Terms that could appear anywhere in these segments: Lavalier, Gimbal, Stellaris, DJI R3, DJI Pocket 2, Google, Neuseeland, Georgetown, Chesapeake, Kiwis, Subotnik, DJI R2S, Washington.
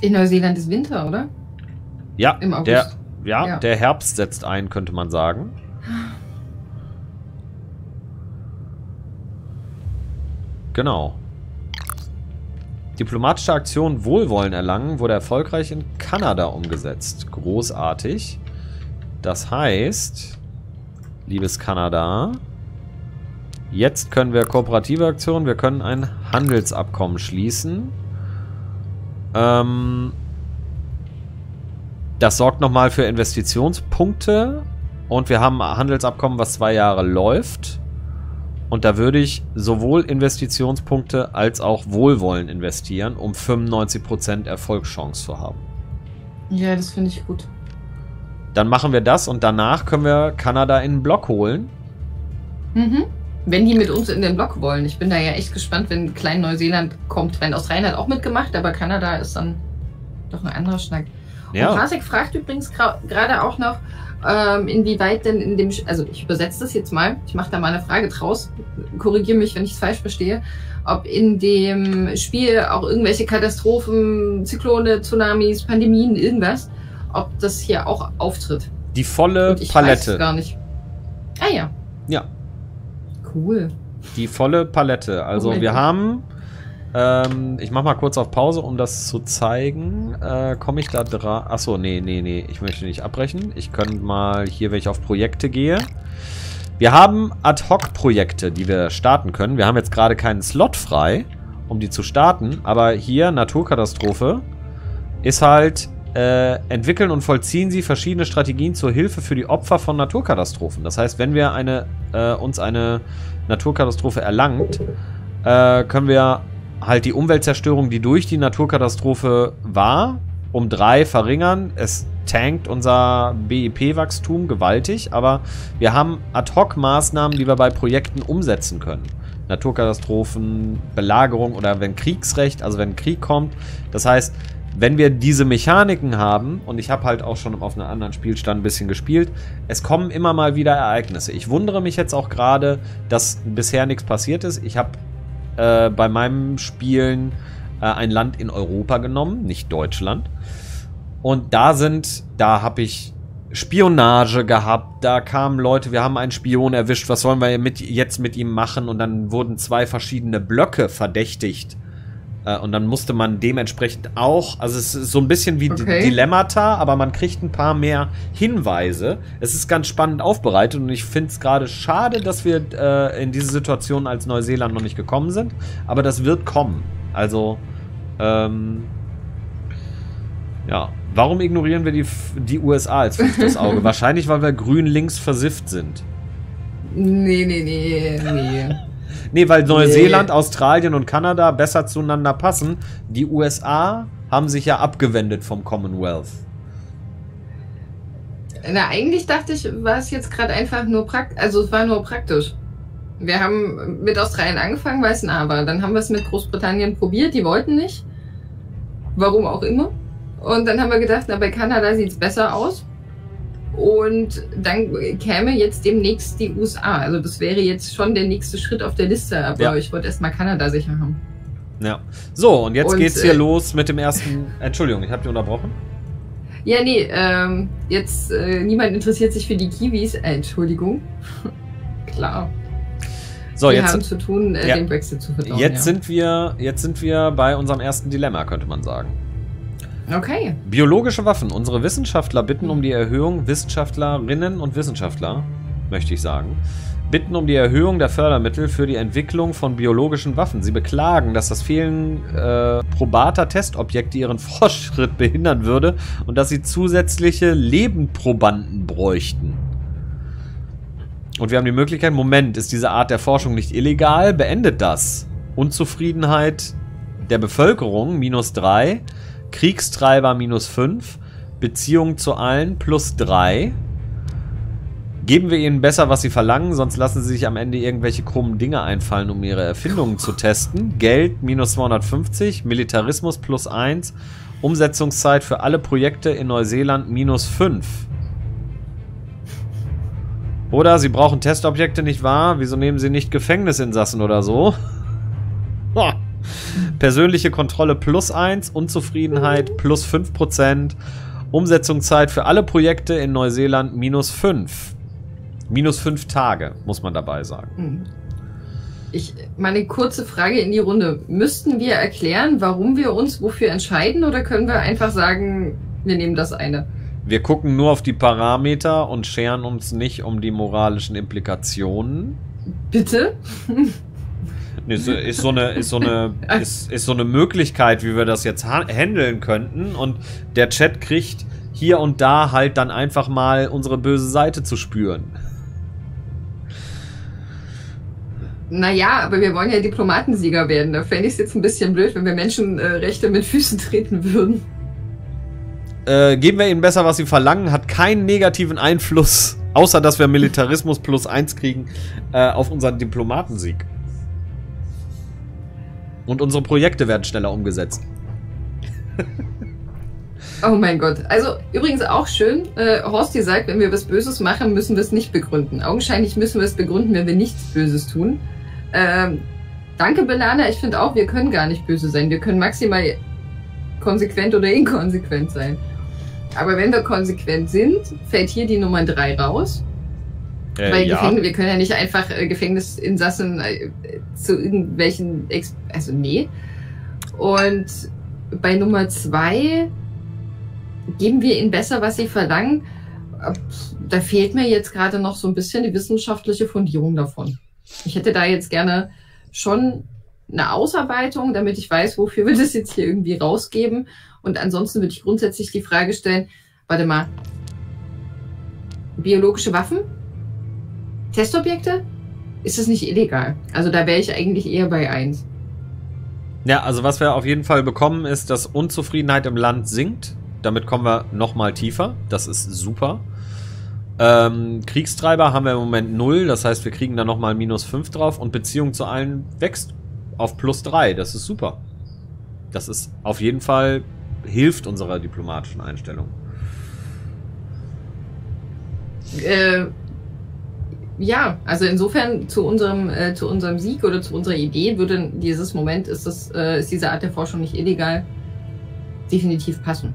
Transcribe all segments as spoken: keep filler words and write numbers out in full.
In Neuseeland ist Winter, oder? Ja, im August. Der, ja, ja, der Herbst setzt ein, könnte man sagen. Genau. Diplomatische Aktion Wohlwollen erlangen wurde erfolgreich in Kanada umgesetzt. Großartig. Das heißt, liebes Kanada, jetzt können wir kooperative Aktionen, wir können ein Handelsabkommen schließen. Ähm, das sorgt nochmal für Investitionspunkte und wir haben ein Handelsabkommen, was zwei Jahre läuft. Und da würde ich sowohl Investitionspunkte als auch Wohlwollen investieren, um fünfundneunzig Prozent Erfolgschance zu haben. Ja, das finde ich gut. Dann machen wir das und danach können wir Kanada in den Block holen. Mhm. Wenn die mit uns in den Block wollen. Ich bin da ja echt gespannt, wenn Klein Neuseeland kommt. Wenn Australien hat auch mitgemacht, aber Kanada ist dann doch ein anderer Schnack. Ja. Und Rasek fragt übrigens gerade auch noch, ähm, inwieweit denn in dem, also ich übersetze das jetzt mal, ich mache da mal eine Frage draus, korrigiere mich, wenn ich es falsch verstehe, ob in dem Spiel auch irgendwelche Katastrophen, Zyklone, Tsunamis, Pandemien, irgendwas, ob das hier auch auftritt. Die volle Und ich Palette. Weiß gar nicht. Ah ja. Ja. Cool. Die volle Palette. Also oh wir Gott. haben... Ähm, ich mach mal kurz auf Pause, um das zu zeigen. Äh, komme ich da dran? Achso, nee, nee, nee. Ich möchte nicht abbrechen. Ich könnte mal hier, wenn ich auf Projekte gehe. Wir haben Ad-Hoc-Projekte, die wir starten können. Wir haben jetzt gerade keinen Slot frei, um die zu starten. Aber hier, Naturkatastrophe, ist halt... Äh, entwickeln und vollziehen sie verschiedene Strategien zur Hilfe für die Opfer von Naturkatastrophen. Das heißt, wenn wir eine, äh, uns eine Naturkatastrophe erlangt, äh, können wir halt die Umweltzerstörung, die durch die Naturkatastrophe war, um drei verringern. Es tankt unser B I P-Wachstum gewaltig, aber wir haben Ad-Hoc-Maßnahmen, die wir bei Projekten umsetzen können. Naturkatastrophen, Belagerung oder wenn Kriegsrecht, also wenn Krieg kommt. Das heißt, wenn wir diese Mechaniken haben, und ich habe halt auch schon auf einem anderen Spielstand ein bisschen gespielt, es kommen immer mal wieder Ereignisse. Ich wundere mich jetzt auch gerade, dass bisher nichts passiert ist. Ich habe äh, bei meinem Spielen äh, ein Land in Europa genommen, nicht Deutschland. Und da sind, da habe ich Spionage gehabt, da kamen Leute, wir haben einen Spion erwischt, was sollen wir mit, jetzt mit ihm machen? Und dann wurden zwei verschiedene Blöcke verdächtigt. Und dann musste man dementsprechend auch, also es ist so ein bisschen wie okay. Dilemmata, aber man kriegt ein paar mehr Hinweise. Es ist ganz spannend aufbereitet und ich finde es gerade schade, dass wir äh, in diese Situation als Neuseeland noch nicht gekommen sind. Aber das wird kommen. Also, ähm, ja. Warum ignorieren wir die, die U S A als fünftes Auge? Wahrscheinlich, weil wir grün-links versifft sind. Nee, nee, nee, nee. Nee, weil Neuseeland, nee. Australien und Kanada besser zueinander passen. Die U S A haben sich ja abgewendet vom Commonwealth. Na, eigentlich dachte ich, war es jetzt gerade einfach nur praktisch. Also, es war nur praktisch. Wir haben mit Australien angefangen, weil es ein A war. Dann haben wir es mit Großbritannien probiert. Die wollten nicht. Warum auch immer. Und dann haben wir gedacht, na, bei Kanada sieht es besser aus. Und dann käme jetzt demnächst die U S A. Also das wäre jetzt schon der nächste Schritt auf der Liste. Aber ja. Ich wollte erstmal Kanada sicher haben. Ja. So, und jetzt und, geht's hier äh, los mit dem ersten... Entschuldigung, ich habe dich unterbrochen. Ja, nee. Ähm, jetzt, äh, niemand interessiert sich für die Kiwis. Äh, Entschuldigung. Klar. So, wir jetzt, haben zu tun, äh, ja, den Brexit zu verdauen. Jetzt, ja. sind wir, jetzt sind wir bei unserem ersten Dilemma, könnte man sagen. Okay. Biologische Waffen. Unsere Wissenschaftler bitten um die Erhöhung, Wissenschaftlerinnen und Wissenschaftler, möchte ich sagen, bitten um die Erhöhung der Fördermittel für die Entwicklung von biologischen Waffen. Sie beklagen, dass das Fehlen äh, probater Testobjekte ihren Fortschritt behindern würde und dass sie zusätzliche Lebendprobanden bräuchten. Und wir haben die Möglichkeit, Moment, ist diese Art der Forschung nicht illegal? Beendet das. Unzufriedenheit der Bevölkerung, minus drei. Kriegstreiber minus fünf, Beziehung zu allen plus drei. Geben wir ihnen besser, was sie verlangen, sonst lassen sie sich am Ende irgendwelche krummen Dinge einfallen, um ihre Erfindungen zu testen. Geld minus zweihundertfünfzig, Militarismus plus eins, Umsetzungszeit für alle Projekte in Neuseeland minus fünf. Oder sie brauchen Testobjekte, nicht wahr? Wieso nehmen sie nicht Gefängnisinsassen oder so? Persönliche Kontrolle plus eins, Unzufriedenheit plus fünf Prozent, Umsetzungszeit für alle Projekte in Neuseeland minus fünf. Minus fünf Tage, muss man dabei sagen. Ich, meine kurze Frage in die Runde. Müssten wir erklären, warum wir uns wofür entscheiden, oder können wir einfach sagen, wir nehmen das eine? Wir gucken nur auf die Parameter und scheren uns nicht um die moralischen Implikationen. Bitte? Ist, ist, so eine, ist, so eine, ist, ist so eine Möglichkeit, wie wir das jetzt handeln könnten, und der Chat kriegt hier und da halt dann einfach mal unsere böse Seite zu spüren. Naja, aber wir wollen ja Diplomatensieger werden. Da fände ich es jetzt ein bisschen blöd, wenn wir Menschenrechte mit Füßen treten würden. Äh, geben wir ihnen besser, was sie verlangen, hat keinen negativen Einfluss, außer dass wir Militarismus plus eins kriegen, äh, auf unseren Diplomatensieg. Und unsere Projekte werden schneller umgesetzt. Oh mein Gott. Also übrigens auch schön, äh, Horst, ihr sagt, wenn wir was Böses machen, müssen wir es nicht begründen. Augenscheinlich müssen wir es begründen, wenn wir nichts Böses tun. Ähm, danke, Belana. Ich finde auch, wir können gar nicht böse sein. Wir können maximal konsequent oder inkonsequent sein. Aber wenn wir konsequent sind, fällt hier die Nummer drei raus. Äh, Weil ja. Gefängnis, wir können ja nicht einfach äh, Gefängnisinsassen äh, zu irgendwelchen... Ex also nee. Und bei Nummer zwei geben wir ihnen besser, was sie verlangen. Da fehlt mir jetzt gerade noch so ein bisschen die wissenschaftliche Fundierung davon. Ich hätte da jetzt gerne schon eine Ausarbeitung, damit ich weiß, wofür wir das jetzt hier irgendwie rausgeben. Und ansonsten würde ich grundsätzlich die Frage stellen, warte mal, biologische Waffen? Testobjekte? Ist das nicht illegal? Also da wäre ich eigentlich eher bei eins. Ja, also was wir auf jeden Fall bekommen ist, dass Unzufriedenheit im Land sinkt. Damit kommen wir nochmal tiefer. Das ist super. Ähm, Kriegstreiber haben wir im Moment null. Das heißt, wir kriegen da nochmal minus fünf drauf. Und Beziehung zu allen wächst auf plus drei. Das ist super. Das ist auf jeden Fall, hilft unserer diplomatischen Einstellung. Äh... Ja, also insofern zu unserem äh, zu unserem Sieg oder zu unserer Idee würde dieses Moment, ist das äh, ist diese Art der Forschung nicht illegal, definitiv passen.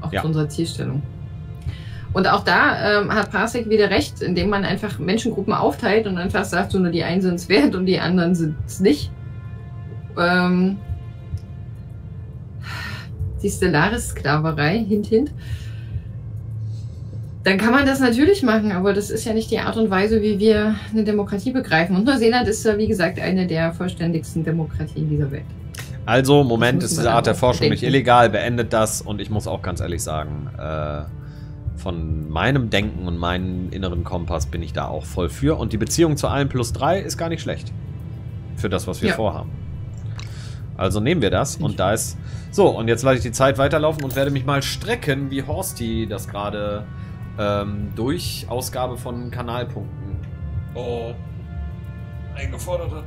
Auch ja. Zu unserer Zielstellung. Und auch da ähm, hat Parsec wieder recht, indem man einfach Menschengruppen aufteilt und einfach sagt, so nur die einen sind es wert und die anderen sind es nicht. Ähm, die Stellaris-Sklaverei, hint, hint. Dann kann man das natürlich machen, aber das ist ja nicht die Art und Weise, wie wir eine Demokratie begreifen. Und Neuseeland ist ja, wie gesagt, eine der vollständigsten Demokratien dieser Welt. Also, Moment, ist diese Art der Forschung nicht illegal, beendet das. Und ich muss auch ganz ehrlich sagen, äh, von meinem Denken und meinem inneren Kompass bin ich da auch voll für. Und die Beziehung zu allen plus drei ist gar nicht schlecht für das, was wir ja. vorhaben. Also nehmen wir das und da ist... So, und jetzt lasse ich die Zeit weiterlaufen und werde mich mal strecken, wie Horsti das gerade... durch Ausgabe von Kanalpunkten oh, eingefordert hat.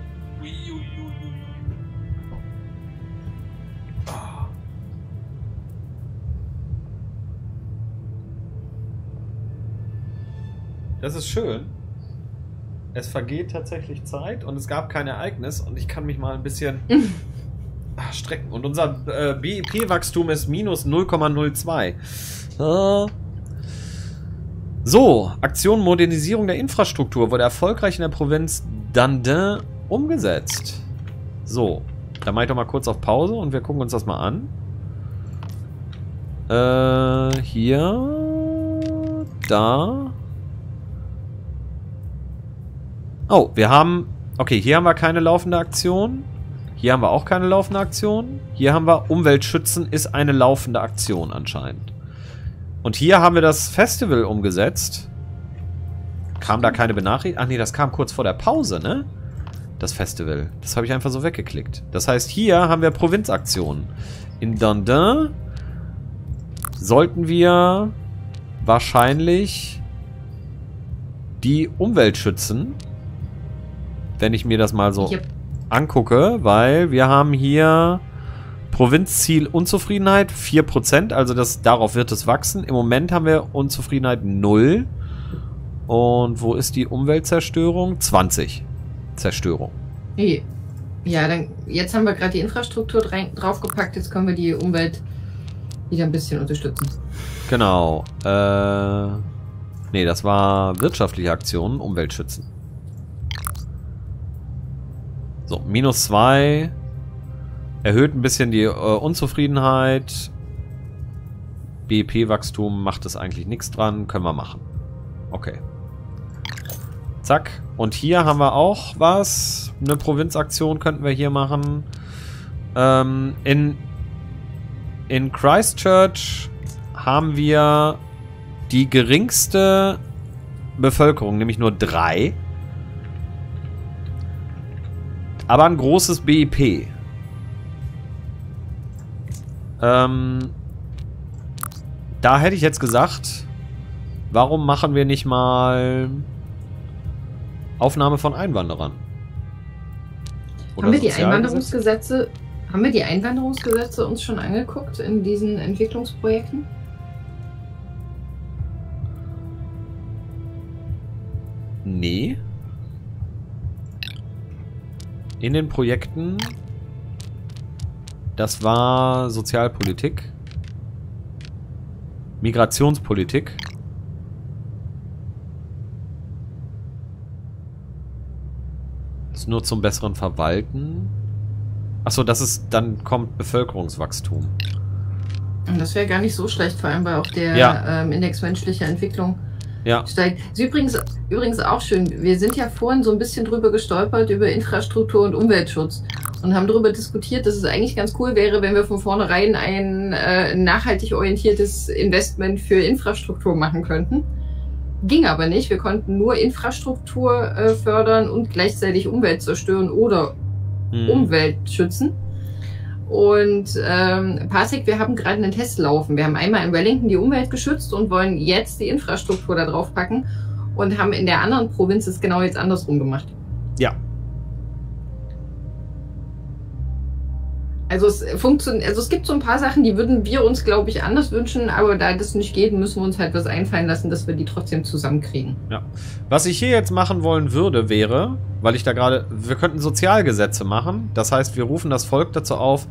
Ah. Das ist schön. Es vergeht tatsächlich Zeit und es gab kein Ereignis und ich kann mich mal ein bisschen strecken. Und unser äh, B I P-Wachstum ist minus null Komma null zwei. Ah. So, Aktion Modernisierung der Infrastruktur wurde erfolgreich in der Provinz Dunedin umgesetzt. So, dann mache ich doch mal kurz auf Pause und wir gucken uns das mal an. Äh, hier, da. Oh, wir haben, okay, hier haben wir keine laufende Aktion. Hier haben wir auch keine laufende Aktion. Hier haben wir Umweltschützen ist eine laufende Aktion anscheinend. Und hier haben wir das Festival umgesetzt. Kam da keine Benachrichtigung? Ach nee, das kam kurz vor der Pause, ne? Das Festival. Das habe ich einfach so weggeklickt. Das heißt, hier haben wir Provinzaktionen. In Dunedin sollten wir wahrscheinlich die Umwelt schützen. Wenn ich mir das mal so yep. angucke, weil wir haben hier... Provinzziel Unzufriedenheit vier Prozent, also das, darauf wird es wachsen. Im Moment haben wir Unzufriedenheit null. Und wo ist die Umweltzerstörung? zwanzig. Zerstörung. Hey. Ja, dann jetzt haben wir gerade die Infrastruktur draufgepackt, jetzt können wir die Umwelt wieder ein bisschen unterstützen. Genau. Äh, nee, das war wirtschaftliche Aktionen, Umwelt schützen. So, minus zwei. Erhöht ein bisschen die äh, Unzufriedenheit. B I P-Wachstum macht es eigentlich nichts dran. Können wir machen. Okay. Zack. Und hier haben wir auch was. Eine Provinzaktion könnten wir hier machen. Ähm, in, in Christchurch haben wir die geringste Bevölkerung, nämlich nur drei. Aber ein großes B I P. Ähm, da hätte ich jetzt gesagt, warum machen wir nicht mal Aufnahme von Einwanderern? Oder haben wir die Einwanderungsgesetze, haben wir die Einwanderungsgesetze uns schon angeguckt in diesen Entwicklungsprojekten? Nee. In den Projekten, das war Sozialpolitik, Migrationspolitik. Ist nur zum besseren Verwalten. Achso, das ist, dann kommt Bevölkerungswachstum. Und das wäre gar nicht so schlecht, vor allem weil auch der ja. ähm, Index menschlicher Entwicklung ja. steigt. Ist übrigens, übrigens auch schön, wir sind ja vorhin so ein bisschen drüber gestolpert, über Infrastruktur und Umweltschutz und haben darüber diskutiert, dass es eigentlich ganz cool wäre, wenn wir von vornherein ein äh, nachhaltig orientiertes Investment für Infrastruktur machen könnten. Ging aber nicht. Wir konnten nur Infrastruktur äh, fördern und gleichzeitig Umwelt zerstören oder hm. Umwelt schützen. Und ähm, Pasek, wir haben gerade einen Test laufen. Wir haben einmal in Wellington die Umwelt geschützt und wollen jetzt die Infrastruktur da drauf packen und haben in der anderen Provinz es genau jetzt andersrum gemacht. Ja. Also es funktioniert, also es gibt so ein paar Sachen, die würden wir uns, glaube ich, anders wünschen, aber da das nicht geht, müssen wir uns halt was einfallen lassen, dass wir die trotzdem zusammenkriegen. Ja. Was ich hier jetzt machen wollen würde, wäre, weil ich da gerade, wir könnten Sozialgesetze machen, das heißt, wir rufen das Volk dazu auf,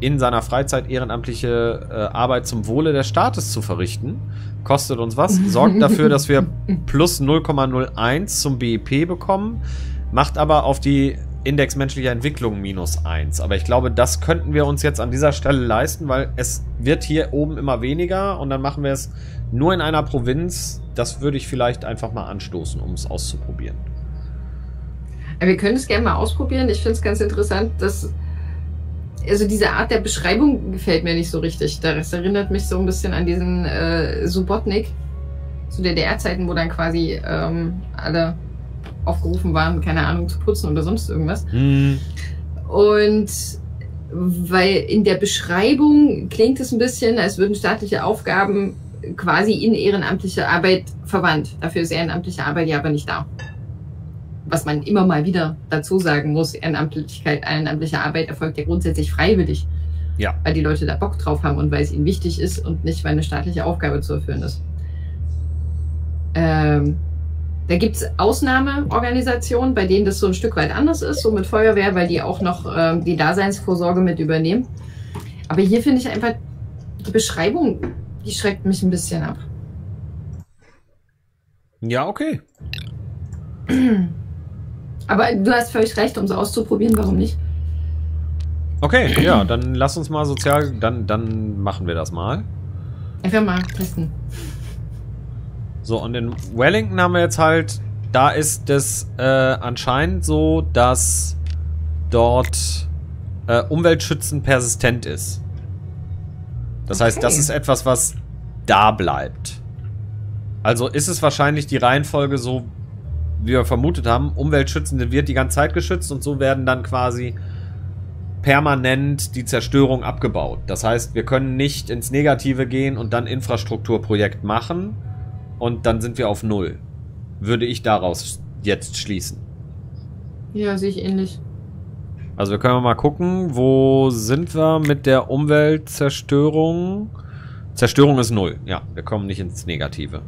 in seiner Freizeit ehrenamtliche äh, Arbeit zum Wohle des Staates zu verrichten. Kostet uns was, sorgt dafür, dass wir plus null Komma null eins zum B I P bekommen, macht aber auf die Index menschlicher Entwicklung minus eins. Aber ich glaube, das könnten wir uns jetzt an dieser Stelle leisten, weil es wird hier oben immer weniger und dann machen wir es nur in einer Provinz. Das würde ich vielleicht einfach mal anstoßen, um es auszuprobieren. Wir können es gerne mal ausprobieren. Ich finde es ganz interessant, dass also diese Art der Beschreibung gefällt mir nicht so richtig. Das erinnert mich so ein bisschen an diesen äh, Subotnik zu D D R-Zeiten, wo dann quasi ähm, alle aufgerufen waren, keine Ahnung, zu putzen oder sonst irgendwas. Mhm. Und weil in der Beschreibung klingt es ein bisschen, als würden staatliche Aufgaben quasi in ehrenamtliche Arbeit verwandt. Dafür ist ehrenamtliche Arbeit ja aber nicht da. Was man immer mal wieder dazu sagen muss, Ehrenamtlichkeit, ehrenamtliche Arbeit erfolgt ja grundsätzlich freiwillig. Ja. Weil die Leute da Bock drauf haben und weil es ihnen wichtig ist und nicht, weil eine staatliche Aufgabe zu erfüllen ist. Ähm, Da gibt es Ausnahmeorganisationen, bei denen das so ein Stück weit anders ist, so mit Feuerwehr, weil die auch noch ähm, die Daseinsvorsorge mit übernehmen. Aber hier finde ich einfach, die Beschreibung, die schreckt mich ein bisschen ab. Ja, okay. Aber du hast völlig recht, um es auszuprobieren, warum nicht? Okay, ja, dann lass uns mal sozial, dann, dann machen wir das mal. Einfach mal testen. So, und in Wellington haben wir jetzt halt, da ist das äh, anscheinend so, dass dort äh, Umweltschützen persistent ist. Das okay. heißt, das ist etwas, was da bleibt. Also ist es wahrscheinlich die Reihenfolge so, wie wir vermutet haben, Umweltschützen wird die ganze Zeit geschützt und so werden dann quasi permanent die Zerstörung abgebaut. Das heißt, wir können nicht ins Negative gehen und dann Infrastrukturprojekt machen. Und dann sind wir auf Null. Würde ich daraus jetzt schließen. Ja, sehe ich ähnlich. Also wir können mal gucken, wo sind wir mit der Umweltzerstörung? Zerstörung ist Null. Ja, wir kommen nicht ins Negative.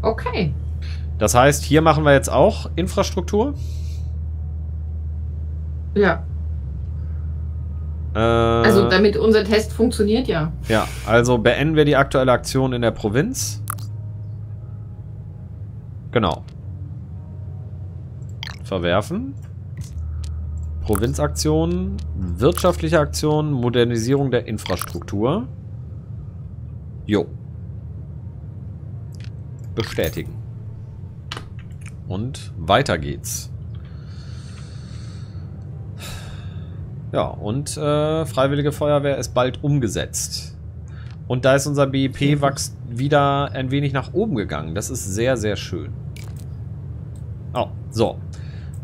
Okay. Das heißt, hier machen wir jetzt auch Infrastruktur? Ja. Äh, also damit unser Test funktioniert, ja. Ja, also beenden wir die aktuelle Aktion in der Provinz. Genau. Verwerfen. Provinzaktionen, wirtschaftliche Aktionen, Modernisierung der Infrastruktur. Jo. Bestätigen. Und weiter geht's. Ja, und äh, Freiwillige Feuerwehr ist bald umgesetzt. Und da ist unser B I P wächst wieder ein wenig nach oben gegangen. Das ist sehr, sehr schön. Oh, so.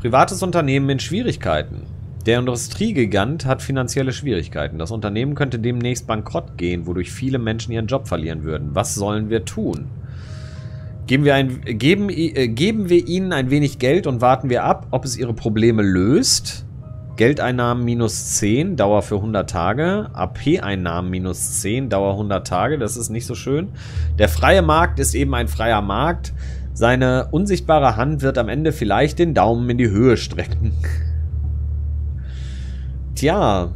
Privates Unternehmen in Schwierigkeiten. Der Industriegigant hat finanzielle Schwierigkeiten. Das Unternehmen könnte demnächst bankrott gehen, wodurch viele Menschen ihren Job verlieren würden. Was sollen wir tun? Geben wir, ein, geben, äh, geben wir ihnen ein wenig Geld und warten wir ab, ob es ihre Probleme löst. Geldeinnahmen minus zehn, Dauer für hundert Tage. A P-Einnahmen minus zehn, Dauer hundert Tage. Das ist nicht so schön. Der freie Markt ist eben ein freier Markt. Seine unsichtbare Hand wird am Ende vielleicht den Daumen in die Höhe strecken. Tja.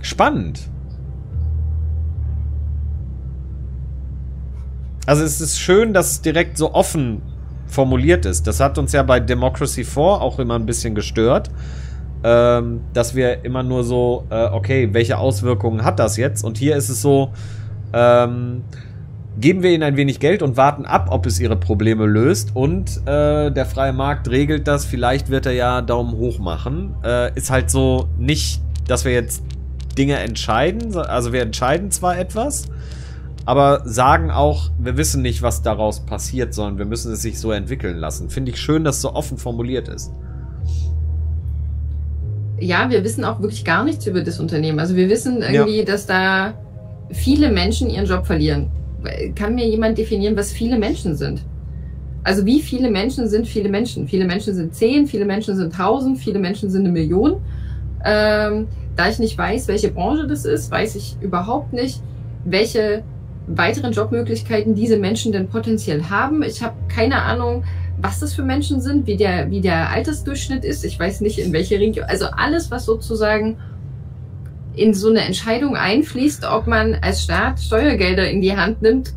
Spannend. Also es ist schön, dass es direkt so offen formuliert ist. Das hat uns ja bei Democracy vier auch immer ein bisschen gestört, ähm, dass wir immer nur so, äh, okay, welche Auswirkungen hat das jetzt? Und hier ist es so, ähm, geben wir ihnen ein wenig Geld und warten ab, ob es ihre Probleme löst. Und äh, der freie Markt regelt das, vielleicht wird er ja Daumen hoch machen. Äh, ist halt so nicht, dass wir jetzt Dinge entscheiden, also wir entscheiden zwar etwas, aber sagen auch, wir wissen nicht, was daraus passiert, sondern wir müssen es sich so entwickeln lassen. Finde ich schön, dass so offen formuliert ist. Ja, wir wissen auch wirklich gar nichts über das Unternehmen. Also wir wissen irgendwie, ja, dass da viele Menschen ihren Job verlieren. Kann mir jemand definieren, was viele Menschen sind? Also wie viele Menschen sind viele Menschen? Viele Menschen sind zehn, viele Menschen sind tausend, viele Menschen sind eine Million. Ähm, da ich nicht weiß, welche Branche das ist, weiß ich überhaupt nicht, welche weiteren Jobmöglichkeiten diese Menschen denn potenziell haben. Ich habe keine Ahnung, was das für Menschen sind, wie der, wie der Altersdurchschnitt ist. Ich weiß nicht, in welche Region. Also alles, was sozusagen in so eine Entscheidung einfließt, ob man als Staat Steuergelder in die Hand nimmt,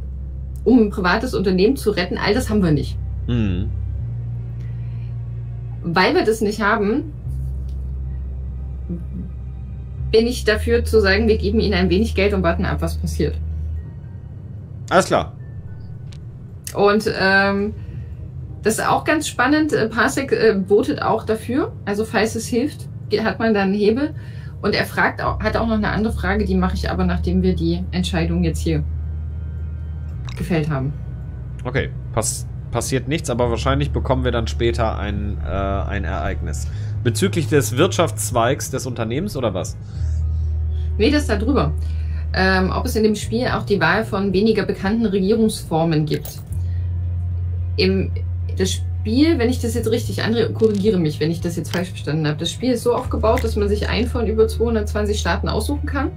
um ein privates Unternehmen zu retten, all das haben wir nicht. Mhm. Weil wir das nicht haben, bin ich dafür zu sagen, wir geben ihnen ein wenig Geld und warten ab, was passiert. Alles klar. Und ähm, das ist auch ganz spannend. Parsec äh, votet auch dafür. Also falls es hilft, hat man dann einen Hebel. Und er fragt auch, hat auch noch eine andere Frage, die mache ich aber, nachdem wir die Entscheidung jetzt hier gefällt haben. Okay, Pass passiert nichts, aber wahrscheinlich bekommen wir dann später ein, äh, ein Ereignis. Bezüglich des Wirtschaftszweigs des Unternehmens oder was? Nee, das ist da drüber. Ähm, ob es in dem Spiel auch die Wahl von weniger bekannten Regierungsformen gibt. Im, das Spiel, wenn ich das jetzt richtig, andere korrigiere mich, wenn ich das jetzt falsch verstanden habe, das Spiel ist so aufgebaut, dass man sich einen von über zweihundertzwanzig Staaten aussuchen kann.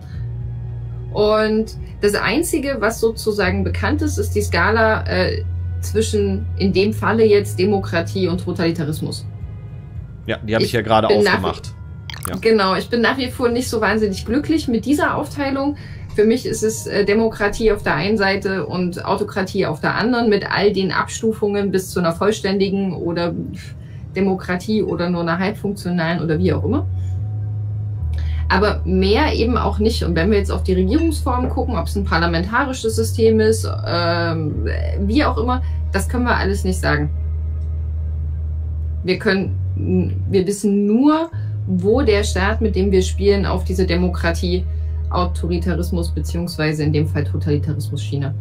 Und das Einzige, was sozusagen bekannt ist, ist die Skala äh, zwischen, in dem Falle jetzt, Demokratie und Totalitarismus. Ja, die habe ich ja gerade aufgemacht. Ja. Genau, ich bin nach wie vor nicht so wahnsinnig glücklich mit dieser Aufteilung. Für mich ist es Demokratie auf der einen Seite und Autokratie auf der anderen mit all den Abstufungen bis zu einer vollständigen oder Demokratie oder nur einer halbfunktionalen oder wie auch immer. Aber mehr eben auch nicht. Und wenn wir jetzt auf die Regierungsform gucken, ob es ein parlamentarisches System ist, ähm, wie auch immer, das können wir alles nicht sagen. Wir können, wir wissen nur, wo der Staat, mit dem wir spielen, auf diese Demokratie, Autoritarismus beziehungsweise in dem Fall Totalitarismus China.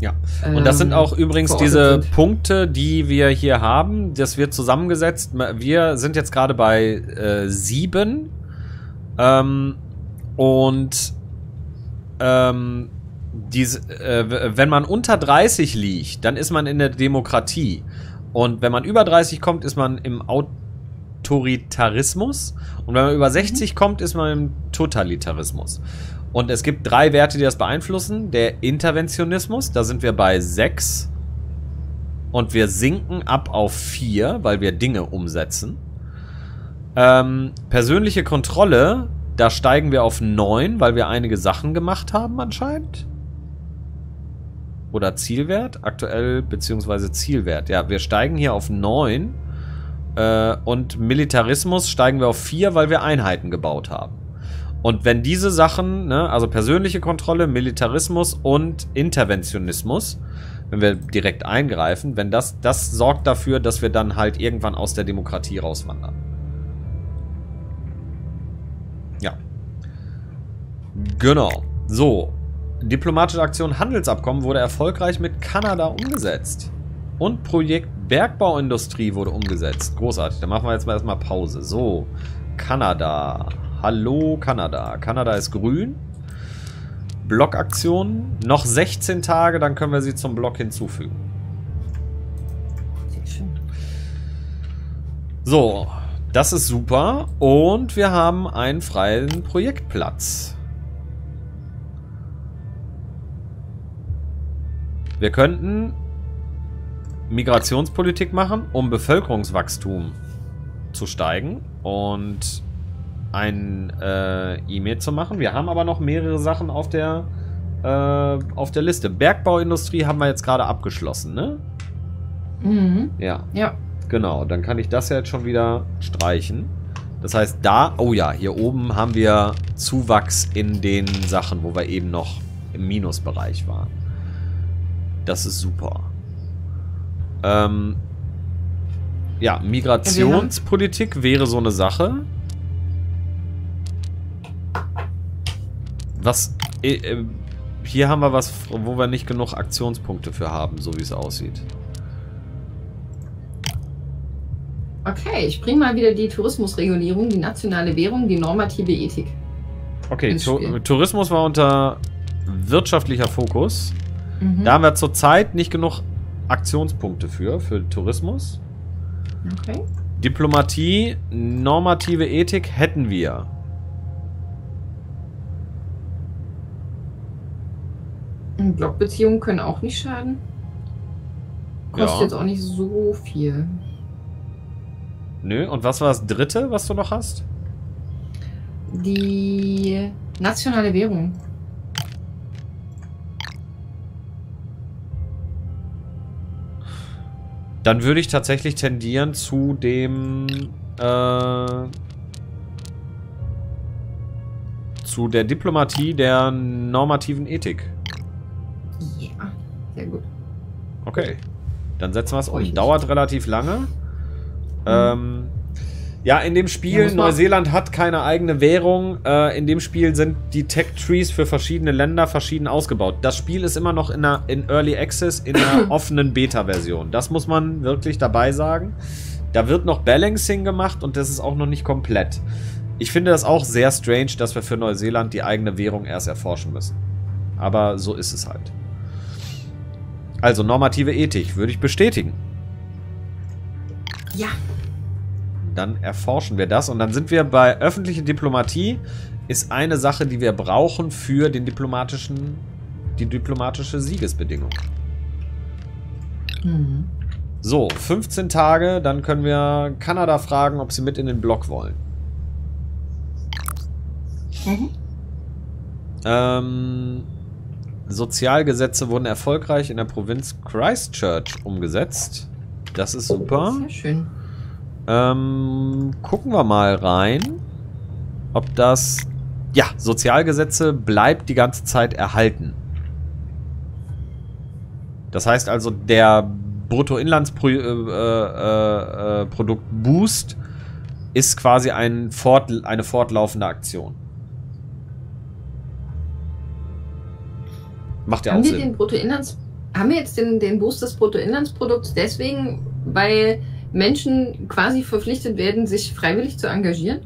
Ja, und das sind auch ähm, übrigens diese sind. Punkte, die wir hier haben. Das wird zusammengesetzt. Wir sind jetzt gerade bei äh, sieben. Ähm, und ähm, dies, äh, wenn man unter dreißig liegt, dann ist man in der Demokratie. Und wenn man über dreißig kommt, ist man im Autoritarismus. Autoritarismus und wenn man über sechzig mhm. kommt, ist man im Totalitarismus. Und es gibt drei Werte, die das beeinflussen. Der Interventionismus, da sind wir bei sechs. Und wir sinken ab auf vier, weil wir Dinge umsetzen. Ähm, persönliche Kontrolle, da steigen wir auf neun, weil wir einige Sachen gemacht haben anscheinend. Oder Zielwert, aktuell beziehungsweise Zielwert. Ja, wir steigen hier auf neun. Äh, und Militarismus steigen wir auf vier, weil wir Einheiten gebaut haben. Und wenn diese Sachen, ne, also persönliche Kontrolle, Militarismus und Interventionismus, wenn wir direkt eingreifen, wenn das, das sorgt dafür, dass wir dann halt irgendwann aus der Demokratie rauswandern. Ja. Genau. So. Diplomatische Aktion Handelsabkommen wurde erfolgreich mit Kanada umgesetzt. Und Projekt Bergbauindustrie wurde umgesetzt. Großartig. Dann machen wir jetzt mal erstmal Pause. So. Kanada. Hallo Kanada. Kanada ist grün. Blockaktionen. Noch sechzehn Tage, dann können wir sie zum Block hinzufügen. So, das ist super. Und wir haben einen freien Projektplatz. Wir könnten Migrationspolitik machen, um Bevölkerungswachstum zu steigen und ein äh, E-Mail zu machen. Wir haben aber noch mehrere Sachen auf der äh, auf der Liste. Bergbauindustrie haben wir jetzt gerade abgeschlossen, ne? Mhm. Ja. Ja. Genau, dann kann ich das ja jetzt schon wieder streichen. Das heißt, da, oh ja, hier oben haben wir Zuwachs in den Sachen, wo wir eben noch im Minusbereich waren. Das ist super. Ähm, ja, Migrationspolitik wäre so eine Sache. Was, äh, hier haben wir was, wo wir nicht genug Aktionspunkte für haben, so wie es aussieht. Okay, ich bringe mal wieder die Tourismusregulierung, die nationale Währung, die normative Ethik. Okay, Tu- Tourismus war unter wirtschaftlicher Fokus. Mhm. Da haben wir zurzeit nicht genug Aktionspunkte für, für Tourismus. Okay. Diplomatie, normative Ethik hätten wir. Blockbeziehungen können auch nicht schaden. Kostet ja jetzt auch nicht so viel. Nö, und was war das dritte, was du noch hast? Die nationale Währung. Dann würde ich tatsächlich tendieren zu dem äh, zu der Diplomatie der normativen Ethik. Ja, sehr gut. Okay, dann setzen wir es um. Dauert relativ lange. Mhm. Ähm, ja, in dem Spiel, ja, Neuseeland hat keine eigene Währung. Äh, in dem Spiel sind die Tech-Trees für verschiedene Länder verschieden ausgebaut. Das Spiel ist immer noch in, einer, in Early Access, in einer offenen Beta-Version. Das muss man wirklich dabei sagen. Da wird noch Balancing gemacht und das ist auch noch nicht komplett. Ich finde das auch sehr strange, dass wir für Neuseeland die eigene Währung erst erforschen müssen. Aber so ist es halt. Also normative Ethik würde ich bestätigen. Ja. Dann erforschen wir das und dann sind wir bei öffentliche Diplomatie. Ist eine Sache, die wir brauchen für den diplomatischen, die diplomatische Siegesbedingung. Mhm. So, fünfzehn Tage, dann können wir Kanada fragen, ob sie mit in den Block wollen. Mhm. Ähm... Sozialgesetze wurden erfolgreich in der Provinz Christchurch umgesetzt. Das ist super. Sehr schön. Ähm, gucken wir mal rein, ob das... Ja, Sozialgesetze bleibt die ganze Zeit erhalten. Das heißt also, der Bruttoinlandsprodukt-Boost ist quasi ein fort, eine fortlaufende Aktion. Macht ja haben auch wir Sinn. Den Bruttoinlands, haben wir jetzt den, den Boost des Bruttoinlandsprodukts deswegen, weil Menschen quasi verpflichtet werden, sich freiwillig zu engagieren?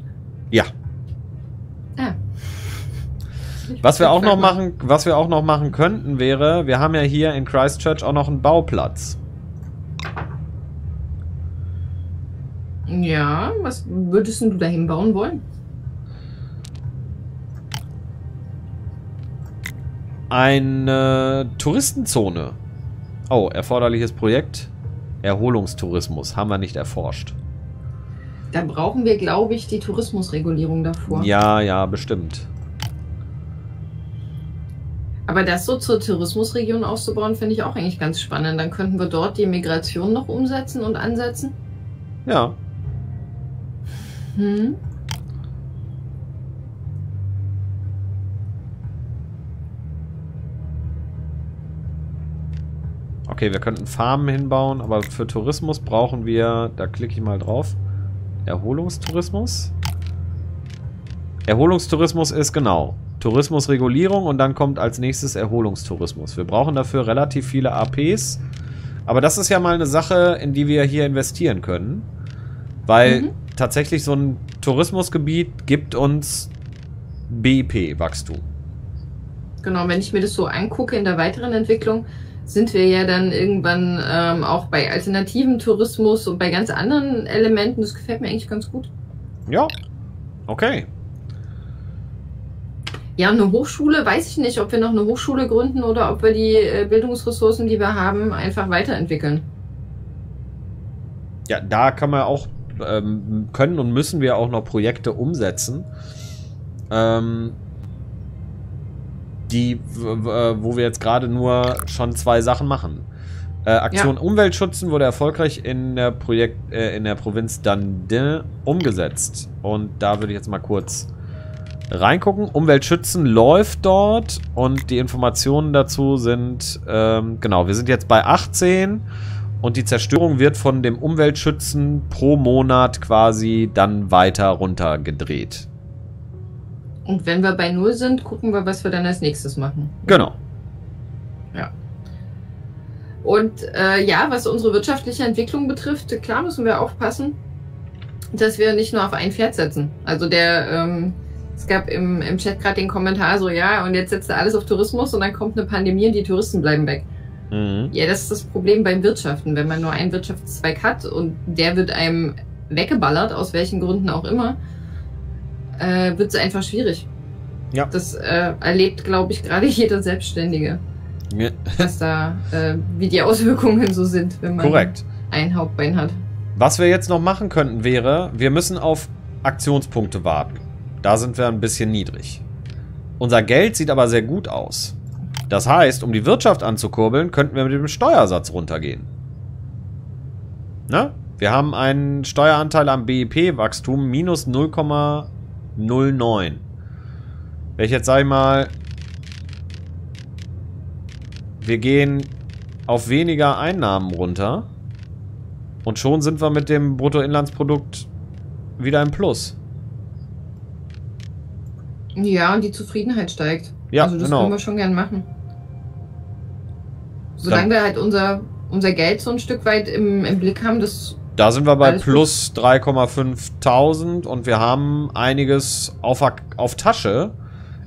Ja. Ja. Ich was wir auch noch machen, was wir auch noch machen könnten, wäre, wir haben ja hier in Christchurch auch noch einen Bauplatz. Ja, was würdest du dahin bauen wollen? Eine Touristenzone. Oh, erforderliches Projekt. Erholungstourismus haben wir nicht erforscht. Da brauchen wir, glaube ich, die Tourismusregulierung davor. Ja, ja, bestimmt. Aber das so zur Tourismusregion auszubauen, finde ich auch eigentlich ganz spannend. Dann könnten wir dort die Migration noch umsetzen und ansetzen. Ja. Hm. Okay, wir könnten Farmen hinbauen, aber für Tourismus brauchen wir, da klicke ich mal drauf, Erholungstourismus. Erholungstourismus ist genau Tourismusregulierung und dann kommt als nächstes Erholungstourismus. Wir brauchen dafür relativ viele A Ps, aber das ist ja mal eine Sache, in die wir hier investieren können, weil mhm. tatsächlich so ein Tourismusgebiet gibt uns B I P-Wachstum. Genau, wenn ich mir das so angucke in der weiteren Entwicklung, sind wir ja dann irgendwann ähm, auch bei alternativem Tourismus und bei ganz anderen Elementen. Das gefällt mir eigentlich ganz gut. Ja, okay. Ja, eine Hochschule, weiß ich nicht, ob wir noch eine Hochschule gründen oder ob wir die äh, Bildungsressourcen, die wir haben, einfach weiterentwickeln. Ja, da kann man auch, ähm, können und müssen wir auch noch Projekte umsetzen. Ähm... die, wo wir jetzt gerade nur schon zwei Sachen machen. Äh, Aktion ja. Umwelt schützen wurde erfolgreich in der, Projekt, äh, in der Provinz Dandin umgesetzt. Und da würde ich jetzt mal kurz reingucken. Umwelt schützen läuft dort und die Informationen dazu sind, ähm, genau, wir sind jetzt bei achtzehn und die Zerstörung wird von dem Umweltschützen pro Monat quasi dann weiter runtergedreht. Und wenn wir bei null sind, gucken wir, was wir dann als nächstes machen. Genau. Ja. Und äh, ja, was unsere wirtschaftliche Entwicklung betrifft, klar müssen wir aufpassen, dass wir nicht nur auf ein Pferd setzen. Also der, ähm, es gab im, im Chat gerade den Kommentar so, ja, und jetzt setzt er alles auf Tourismus und dann kommt eine Pandemie und die Touristen bleiben weg. Mhm. Ja, das ist das Problem beim Wirtschaften. Wenn man nur einen Wirtschaftszweig hat und der wird einem weggeballert, aus welchen Gründen auch immer, wird es einfach schwierig. Ja. Das äh, erlebt, glaube ich, gerade jeder Selbstständige. Ja. Dass da, äh, wie die Auswirkungen so sind, wenn man Korrekt. ein Hauptbein hat. Was wir jetzt noch machen könnten, wäre, wir müssen auf Aktionspunkte warten. Da sind wir ein bisschen niedrig. Unser Geld sieht aber sehr gut aus. Das heißt, um die Wirtschaft anzukurbeln, könnten wir mit dem Steuersatz runtergehen. Na? Wir haben einen Steueranteil am B I P-Wachstum minus null Komma null neun. Wenn ich jetzt sage mal, wir gehen auf weniger Einnahmen runter und schon sind wir mit dem Bruttoinlandsprodukt wieder im Plus. Ja, und die Zufriedenheit steigt. Ja, also das genau. können wir schon gern machen. Solange Dann, wir halt unser, unser Geld so ein Stück weit im, im Blick haben, das... Da sind wir bei Alles plus drei Komma fünftausend und wir haben einiges auf, auf Tasche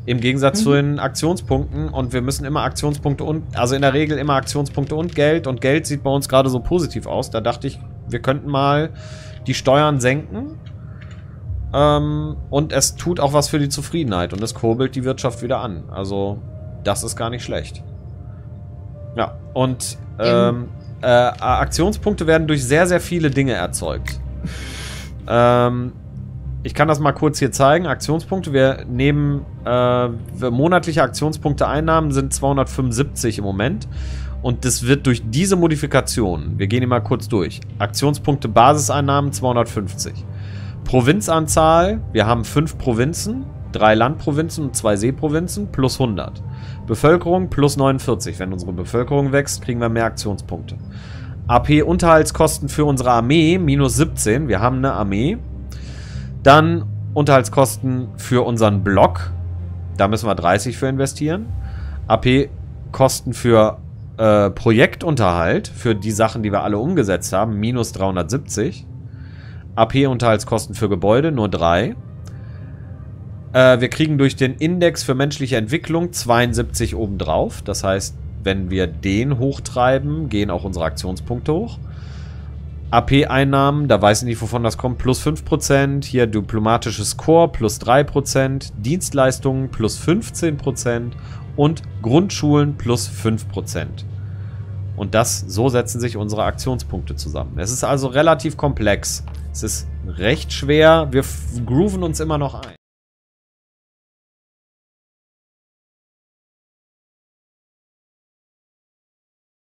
im Gegensatz mhm. zu den Aktionspunkten und wir müssen immer Aktionspunkte und, also in der Regel immer Aktionspunkte und Geld und Geld sieht bei uns gerade so positiv aus. Da dachte ich, wir könnten mal die Steuern senken ähm, und es tut auch was für die Zufriedenheit und es kurbelt die Wirtschaft wieder an. Also das ist gar nicht schlecht. Ja, und ähm, Äh, Aktionspunkte werden durch sehr, sehr viele Dinge erzeugt. Ähm, ich kann das mal kurz hier zeigen. Aktionspunkte, wir nehmen äh, monatliche Aktionspunkte Einnahmen sind zweihundertfünfundsiebzig im Moment und das wird durch diese Modifikationen, wir gehen hier mal kurz durch, Aktionspunkte Basiseinnahmen zweihundertfünfzig. Provinzanzahl, wir haben fünf Provinzen, drei Landprovinzen und zwei Seeprovinzen plus hundert. Bevölkerung plus neunundvierzig. Wenn unsere Bevölkerung wächst, kriegen wir mehr Aktionspunkte. A P-Unterhaltskosten für unsere Armee minus siebzehn. Wir haben eine Armee. Dann Unterhaltskosten für unseren Block. Da müssen wir dreißig für investieren. A P-Kosten für äh, Projektunterhalt. Für die Sachen, die wir alle umgesetzt haben. Minus dreihundertsiebzig. A P-Unterhaltskosten für Gebäude nur drei. Wir kriegen durch den Index für menschliche Entwicklung zweiundsiebzig obendrauf. Das heißt, wenn wir den hochtreiben, gehen auch unsere Aktionspunkte hoch. A P-Einnahmen, da weiß ich nicht, wovon das kommt, plus fünf Prozent. Hier diplomatisches Korps plus drei Prozent. Dienstleistungen plus fünfzehn Prozent. Und Grundschulen plus fünf Prozent. Und das, so setzen sich unsere Aktionspunkte zusammen. Es ist also relativ komplex. Es ist recht schwer. Wir grooven uns immer noch ein.